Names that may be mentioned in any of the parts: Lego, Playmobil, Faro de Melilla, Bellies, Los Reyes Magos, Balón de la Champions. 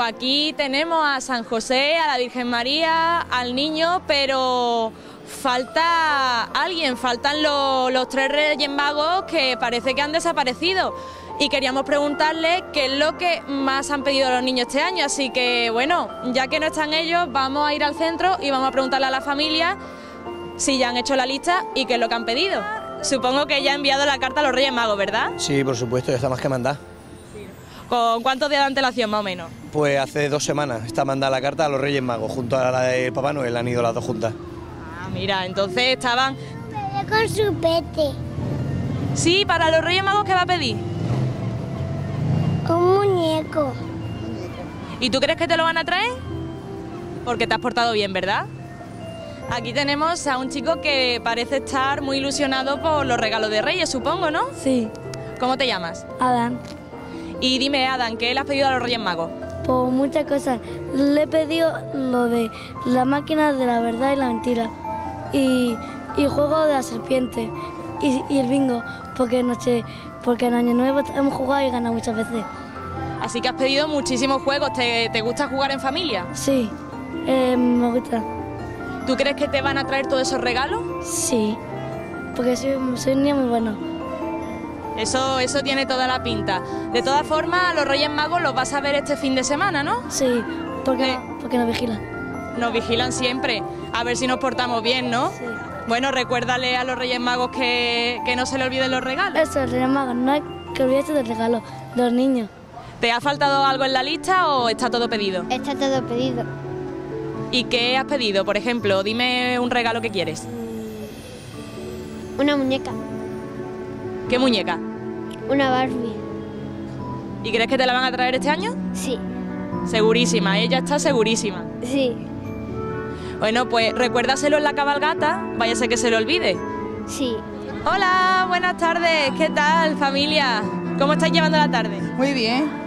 Pues aquí tenemos a San José, a la Virgen María, al niño, pero falta alguien, faltan los tres Reyes Magos que parece que han desaparecido. Y queríamos preguntarle qué es lo que más han pedido los niños este año. Así que, bueno, ya que no están ellos, vamos a ir al centro y vamos a preguntarle a la familia si ya han hecho la lista y qué es lo que han pedido. Supongo que ya ha enviado la carta a los Reyes Magos, ¿verdad? Sí, por supuesto, ya está más que mandada. ¿Con cuántos días de antelación, más o menos? Pues hace 2 semanas está mandada la carta a los Reyes Magos, junto a la de Papá Noel, han ido las dos juntas. Ah, mira, entonces estaban... Pero con su pete. Sí, para los Reyes Magos, ¿qué va a pedir? Un muñeco. ¿Y tú crees que te lo van a traer? Porque te has portado bien, ¿verdad? Aquí tenemos a un chico que parece estar muy ilusionado por los regalos de Reyes, supongo, ¿no? Sí. ¿Cómo te llamas? Adán. Y dime, Adán, ¿qué le has pedido a los Reyes Magos? Pues muchas cosas. Le he pedido lo de la máquina de la verdad y la mentira. Y juego de la serpiente. Y el bingo, porque en Año Nuevo hemos jugado y ganado muchas veces. Así que has pedido muchísimos juegos. ¿Te gusta jugar en familia? Sí, me gusta. ¿Tú crees que te van a traer todos esos regalos? Sí, porque soy un niño muy bueno. Eso tiene toda la pinta. De todas formas, los Reyes Magos los vas a ver este fin de semana, ¿no? Sí, porque nos vigilan. Nos vigilan siempre. A ver si nos portamos bien, ¿no? Sí. Bueno, recuérdale a los Reyes Magos que no se le olviden los regalos. Eso, Reyes Magos, no hay que olvidarse del regalo de los niños. ¿Te ha faltado algo en la lista o está todo pedido? Está todo pedido. ¿Y qué has pedido? Por ejemplo, dime un regalo que quieres. Una muñeca. ¿Qué muñeca? Una Barbie. ¿Y crees que te la van a traer este año? Sí. Segurísima, ella está segurísima. Sí. Bueno, pues recuérdaselo en la cabalgata, vaya a ser que se lo olvide. Sí. Hola, buenas tardes, ¿qué tal familia? ¿Cómo estáis llevando la tarde? Muy bien.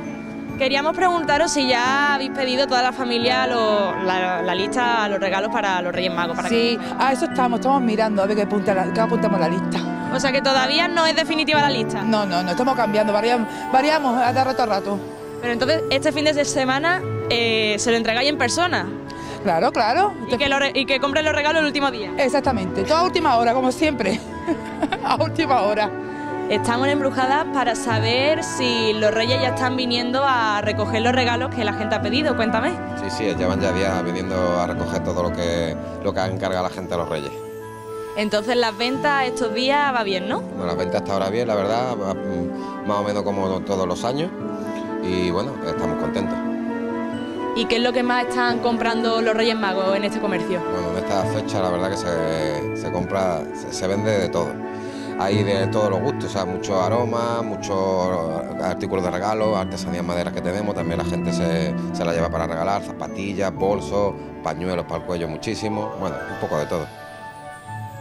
Queríamos preguntaros si ya habéis pedido toda la familia la lista, los regalos para los Reyes Magos. Sí, a eso estamos mirando, a ver qué apuntamos la lista. O sea que todavía no es definitiva la lista. No, estamos cambiando, variamos de rato a rato. Pero entonces, este fin de semana se lo entregáis en persona. Claro. Y que compren los regalos el último día. Exactamente, toda última hora, como siempre. A última hora. Estamos embrujadas para saber si los Reyes ya están viniendo a recoger los regalos que la gente ha pedido. Cuéntame. Sí, ellos van ya días viniendo a recoger todo lo que ha encargado la gente a los Reyes. Entonces las ventas estos días va bien, ¿no? Bueno, las ventas hasta ahora bien, la verdad, más o menos como todos los años. Y bueno, estamos contentos. ¿Y qué es lo que más están comprando los Reyes Magos en este comercio? Bueno, en esta fecha la verdad que se vende de todo. Hay de todos los gustos, o sea, muchos aromas, muchos artículos de regalo, artesanías maderas que tenemos, también la gente se la lleva para regalar, zapatillas, bolsos, pañuelos para el cuello muchísimo, bueno, un poco de todo.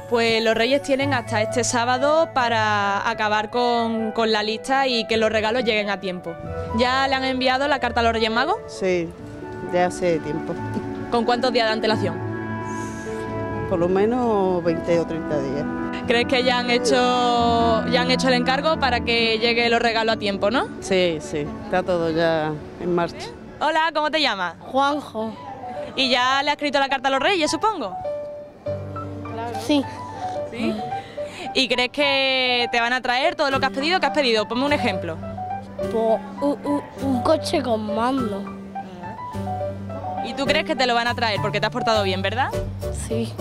Pues los Reyes tienen hasta este sábado para acabar con la lista y que los regalos lleguen a tiempo. ¿Ya le han enviado la carta a los Reyes Magos? Sí, ya hace tiempo. ¿Con cuántos días de antelación? Por lo menos 20 o 30 días. ¿Crees que ya han hecho el encargo para que llegue los regalos a tiempo, no? Sí, está todo ya en marcha. Hola, ¿cómo te llamas? Juanjo. ¿Y ya le ha escrito la carta a los Reyes, supongo? Sí. ¿Sí? ¿Y crees que te van a traer todo lo que has pedido? ¿Qué has pedido? Ponme un ejemplo. Un coche con mando. ¿Y tú crees que te lo van a traer? Porque te has portado bien, ¿verdad? Sí.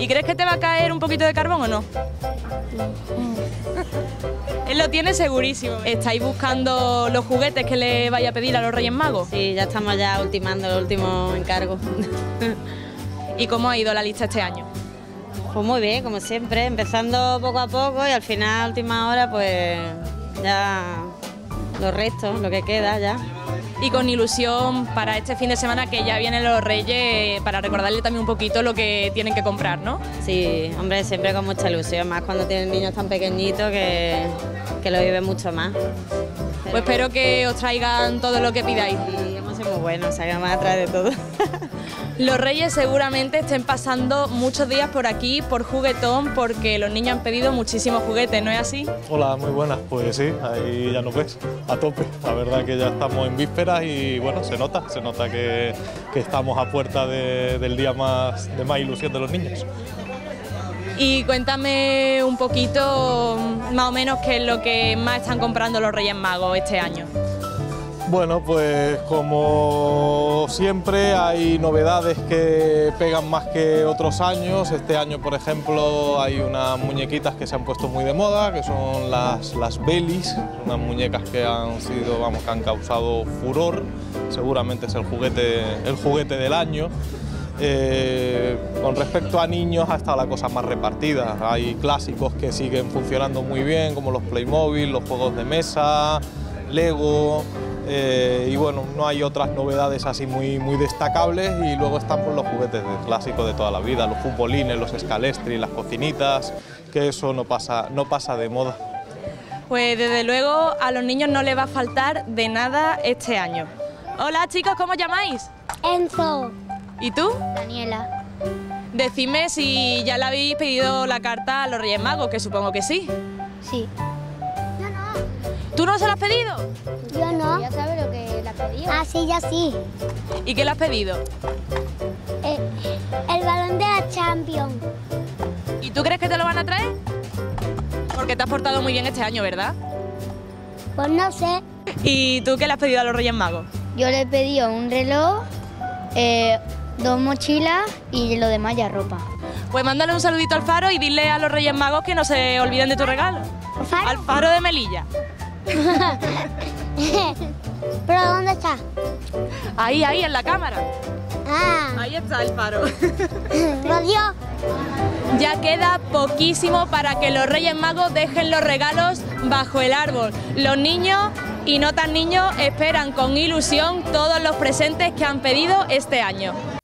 ¿Y crees que te va a caer un poquito de carbón o no? No. Él lo tiene segurísimo. ¿Estáis buscando los juguetes que le vaya a pedir a los Reyes Magos? Sí, ya estamos ya ultimando el último encargo. ¿Y cómo ha ido la lista este año? Pues muy bien, como siempre, empezando poco a poco y al final, a última hora, pues ya los restos, lo que queda ya. Y con ilusión para este fin de semana que ya vienen los Reyes, para recordarle también un poquito lo que tienen que comprar, ¿no? Sí, hombre, siempre con mucha ilusión, más cuando tienen niños tan pequeñitos que lo viven mucho más. Pues espero que os traigan todo lo que pidáis. soy muy bueno, se haga más atrás de todo. Los Reyes seguramente estén pasando muchos días por aquí, por Juguetón, porque los niños han pedido muchísimos juguetes, ¿no es así? Hola, muy buenas. Pues sí, ahí ya nos ves, a tope. La verdad que ya estamos en vísperas y bueno, se nota que estamos a puerta del día de más ilusión de los niños. Y cuéntame un poquito, más o menos, qué es lo que más están comprando los Reyes Magos este año. Bueno, pues como siempre hay novedades que pegan más que otros años. Este año, por ejemplo, hay unas muñequitas que se han puesto muy de moda, que son las Bellies, unas muñecas que han causado furor. Seguramente es el juguete del año. Con respecto a niños ha estado la cosa más repartida. Hay clásicos que siguen funcionando muy bien, como los Playmobil, los juegos de mesa, Lego. Y bueno, no hay otras novedades así muy destacables, y luego están pues los juguetes clásicos de toda la vida, los futbolines, los escalestri, las cocinitas, que eso no pasa de moda. Pues desde luego a los niños no les va a faltar de nada este año. Hola chicos, ¿cómo os llamáis? Enzo. ¿Y tú? Daniela. Decidme si ya le habéis pedido la carta a los Reyes Magos, que supongo que sí. Sí. ¿Tú no se lo has pedido? Yo no. Ya sabes lo que le has pedido. Ah, sí, ya sí. ¿Y qué le has pedido? El balón de la Champions. ¿Y tú crees que te lo van a traer? Porque te has portado muy bien este año, ¿verdad? Pues no sé. ¿Y tú qué le has pedido a los Reyes Magos? Yo le he pedido un reloj, 2 mochilas y lo demás ya ropa. Pues mándale un saludito al Faro y dile a los Reyes Magos que no se olviden de tu regalo. ¿Faro? Al Faro de Melilla. ¿Pero dónde está? Ahí, en la cámara. Ah. Ahí está el Faro. Adiós. Ya queda poquísimo para que los Reyes Magos dejen los regalos bajo el árbol. Los niños y no tan niños esperan con ilusión todos los presentes que han pedido este año.